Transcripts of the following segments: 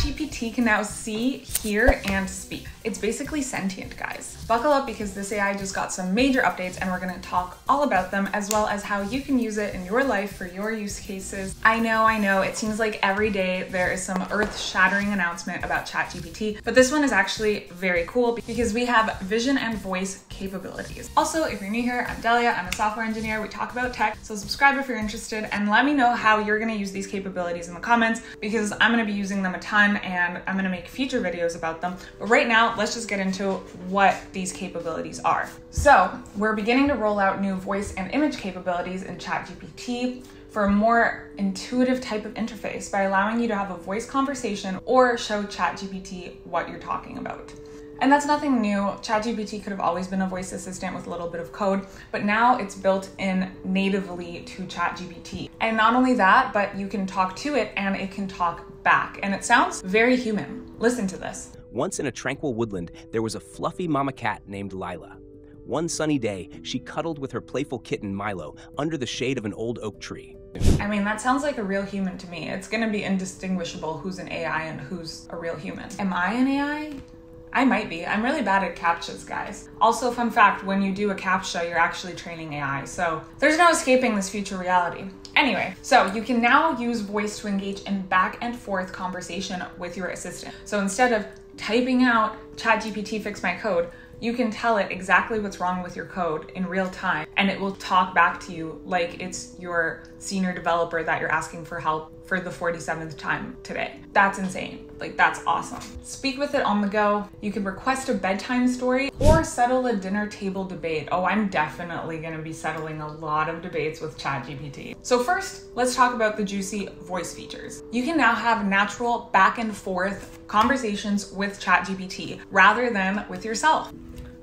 ChatGPT can now see, hear, and speak. It's basically sentient, guys. Buckle up because this AI just got some major updates and we're gonna talk all about them as well as how you can use it in your life for your use cases. I know, it seems like every day there is some earth-shattering announcement about ChatGPT, but this one is actually very cool because we have vision and voice capabilities. Also, if you're new here, I'm Delia, I'm a software engineer, we talk about tech, so subscribe if you're interested and let me know how you're gonna use these capabilities in the comments because I'm gonna be using them a ton and I'm gonna make future videos about them. But right now, let's just get into what these capabilities are. So we're beginning to roll out new voice and image capabilities in ChatGPT for a more intuitive type of interface by allowing you to have a voice conversation or show ChatGPT what you're talking about. And that's nothing new. ChatGPT could have always been a voice assistant with a little bit of code, but now it's built in natively to ChatGPT. And not only that, but you can talk to it and it can talk back. And it sounds very human. Listen to this. Once in a tranquil woodland, there was a fluffy mama cat named Lila. One sunny day, she cuddled with her playful kitten Milo under the shade of an old oak tree. I mean, that sounds like a real human to me. It's gonna be indistinguishable who's an AI and who's a real human. Am I an AI? I might be. I'm really bad at CAPTCHAs, guys. Also, fun fact, when you do a CAPTCHA, you're actually training AI, so there's no escaping this future reality. Anyway, so you can now use voice to engage in back and forth conversation with your assistant. So instead of typing out, ChatGPT fix my code, you can tell it exactly what's wrong with your code in real time, and it will talk back to you like it's your senior developer that you're asking for help for the 47th time today. That's insane. Like, that's awesome. Speak with it on the go. You can request a bedtime story or settle a dinner table debate. Oh, I'm definitely gonna be settling a lot of debates with ChatGPT. So first, let's talk about the juicy voice features. You can now have natural back and forth conversations with ChatGPT rather than with yourself.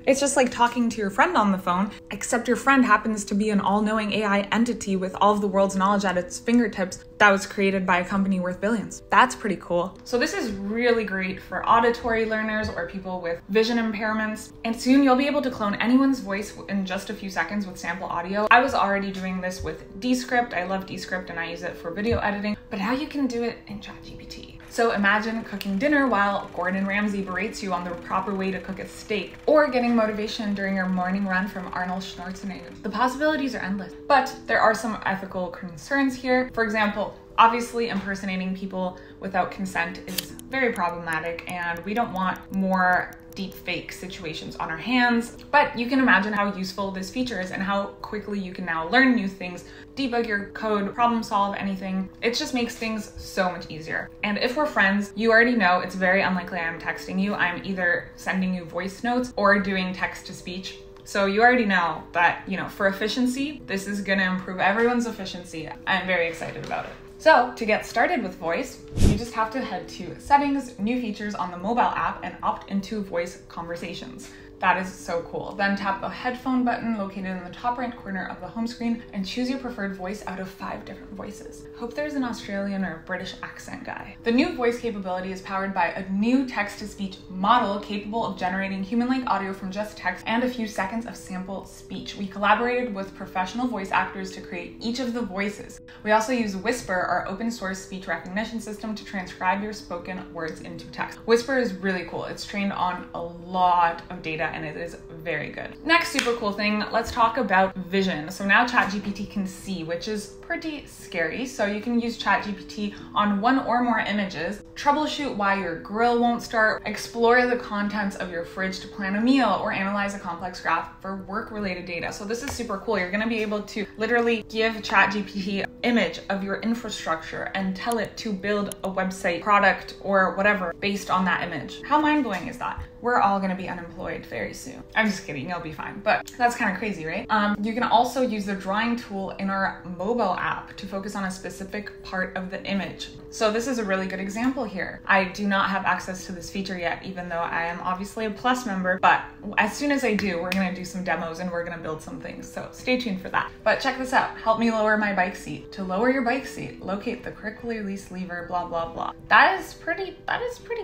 It's just like talking to your friend on the phone, except your friend happens to be an all-knowing AI entity with all of the world's knowledge at its fingertips that was created by a company worth billions. That's pretty cool. So this is really great for auditory learners or people with vision impairments. And soon you'll be able to clone anyone's voice in just a few seconds with sample audio. I was already doing this with Descript. I love Descript and I use it for video editing, but now you can do it in ChatGPT. So imagine cooking dinner while Gordon Ramsay berates you on the proper way to cook a steak, or getting motivation during your morning run from Arnold Schwarzenegger. The possibilities are endless, but there are some ethical concerns here. For example, obviously impersonating people without consent is very problematic, and we don't want more deep fake situations on our hands, but you can imagine how useful this feature is and how quickly you can now learn new things, debug your code, problem solve anything. It just makes things so much easier. And if we're friends, you already know it's very unlikely I'm texting you. I'm either sending you voice notes or doing text to speech. So you already know that, you know, for efficiency, this is gonna improve everyone's efficiency. I'm very excited about it. So to get started with voice, you just have to head to settings, new features on the mobile app, and opt into voice conversations. That is so cool. Then tap the headphone button located in the top right corner of the home screen and choose your preferred voice out of 5 different voices. Hope there's an Australian or British accent guy. The new voice capability is powered by a new text-to-speech model capable of generating human-like audio from just text and a few seconds of sample speech. We collaborated with professional voice actors to create each of the voices. We also use Whisper, our open-source speech recognition system, to transcribe your spoken words into text. Whisper is really cool. It's trained on a lot of data and it is very good. Next super cool thing, let's talk about vision. So now ChatGPT can see, which is pretty scary. So you can use ChatGPT on one or more images, troubleshoot why your grill won't start, explore the contents of your fridge to plan a meal, or analyze a complex graph for work-related data. So this is super cool. You're gonna be able to literally give ChatGPT an image of your infrastructure and tell it to build a website, product, or whatever based on that image. How mind-blowing is that? We're all gonna be unemployed very soon. I'm just kidding, you'll be fine, but that's kind of crazy, right? You can also use the drawing tool in our mobile app to focus on a specific part of the image. So this is a really good example here. I do not have access to this feature yet, even though I am obviously a Plus member, but as soon as I do, we're gonna do some demos and we're gonna build some things, so stay tuned for that. But check this out, help me lower my bike seat. To lower your bike seat, locate the quick release lever, blah, blah, blah. That is pretty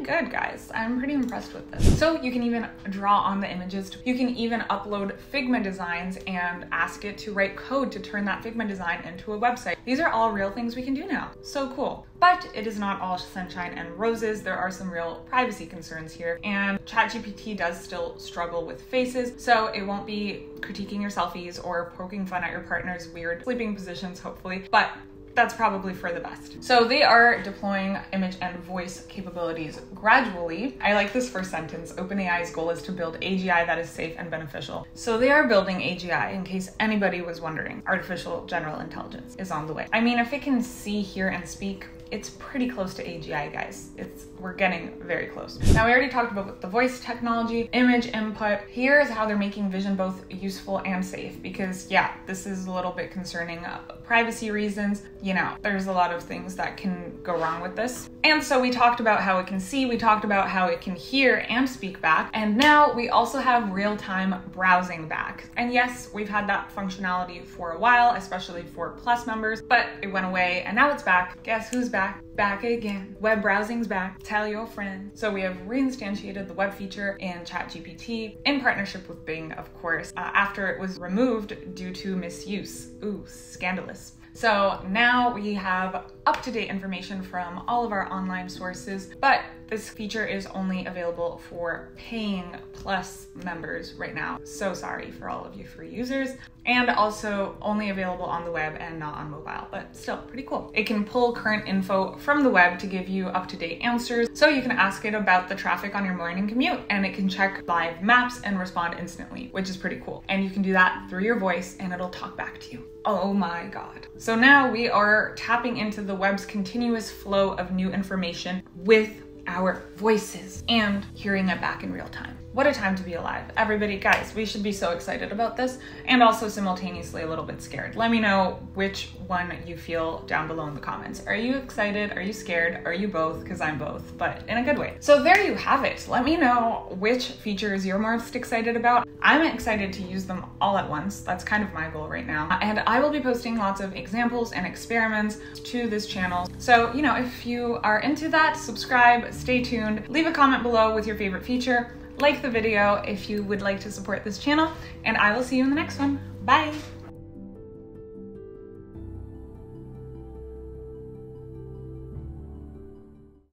good, guys. I'm pretty impressed with this. So you can even draw on the images. You You can even upload Figma designs and ask it to write code to turn that Figma design into a website. These are all real things we can do now. So cool. But it is not all sunshine and roses. There are some real privacy concerns here, and ChatGPT does still struggle with faces, so it won't be critiquing your selfies or poking fun at your partner's weird sleeping positions, hopefully, but that's probably for the best. So they are deploying image and voice capabilities gradually. I like this first sentence. OpenAI's goal is to build AGI that is safe and beneficial. So they are building AGI, in case anybody was wondering. Artificial General Intelligence is on the way. I mean, if it can see, hear, and speak, it's pretty close to AGI, guys. We're getting very close. Now, we already talked about the voice technology, image input. Here's how they're making vision both useful and safe, because yeah, this is a little bit concerning. Privacy reasons, you know, there's a lot of things that can go wrong with this. And so we talked about how it can see, we talked about how it can hear and speak back, and now we also have real-time browsing back. And yes, we've had that functionality for a while, especially for Plus members, but it went away and now it's back. Guess who's back? Back again. Web browsing's back. Tell your friend. So we have reinstantiated the web feature in ChatGPT in partnership with Bing, of course, after it was removed due to misuse. Ooh, scandalous. So now we have up-to-date information from all of our online sources, but this feature is only available for paying Plus members right now. So sorry for all of you free users. And also only available on the web and not on mobile, but still pretty cool. It can pull current info from the web to give you up-to-date answers. So you can ask it about the traffic on your morning commute, and it can check live maps and respond instantly, which is pretty cool. And you can do that through your voice and it'll talk back to you. Oh my God. So now we are tapping into the web's continuous flow of new information with our voices and hearing it back in real time. What a time to be alive. Everybody, guys, we should be so excited about this, and also simultaneously a little bit scared. Let me know which one you feel down below in the comments. Are you excited? Are you scared? Are you both? Because I'm both, but in a good way. So there you have it. Let me know which features you're most excited about. I'm excited to use them all at once. That's kind of my goal right now. And I will be posting lots of examples and experiments to this channel. So, you know, if you are into that, subscribe, stay tuned, leave a comment below with your favorite feature. Like the video if you would like to support this channel, and I will see you in the next one. Bye!